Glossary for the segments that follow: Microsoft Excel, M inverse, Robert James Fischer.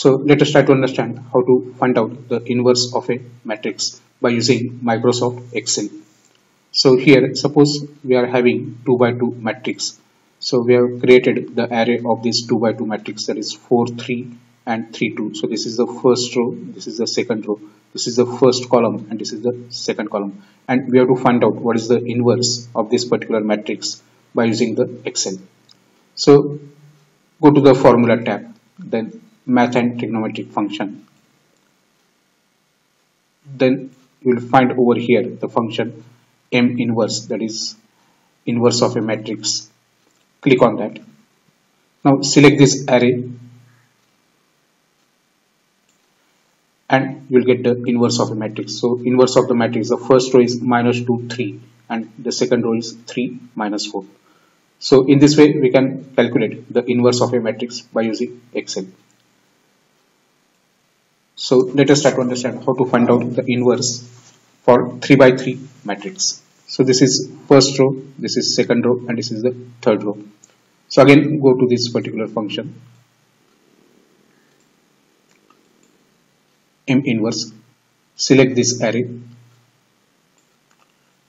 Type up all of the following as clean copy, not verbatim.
So let us try to understand how to find out the inverse of a matrix by using Microsoft Excel. So here, suppose we are having 2 by 2 matrix. So we have created the array of this 2 by 2 matrix, that is 4, 3 and 3, 2. So this is the first row, this is the second row, this is the first column, and this is the second column. And we have to find out what is the inverse of this particular matrix by using the Excel. So go to the formula tab, then math and trigonometric function. Then you will find over here the function M inverse, that is inverse of a matrix. Click on that. Now select this array and you will get the inverse of a matrix. So inverse of the matrix, the first row is -2, 3 and the second row is 3, -4. So in this way we can calculate the inverse of a matrix by using Excel. So let us try to understand how to find out the inverse for 3 by 3 matrix. So this is first row, this is second row, and this is the third row. So again go to this particular function, M inverse, select this array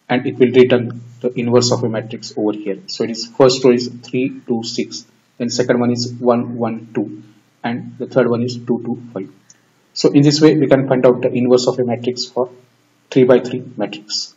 and it will return the inverse of a matrix over here. So it is first row is 3, 2, 6, then second one is 1, 1, 2 and the third one is 2, 2, 5. So in this way we can find out the inverse of a matrix for 3 by 3 matrix.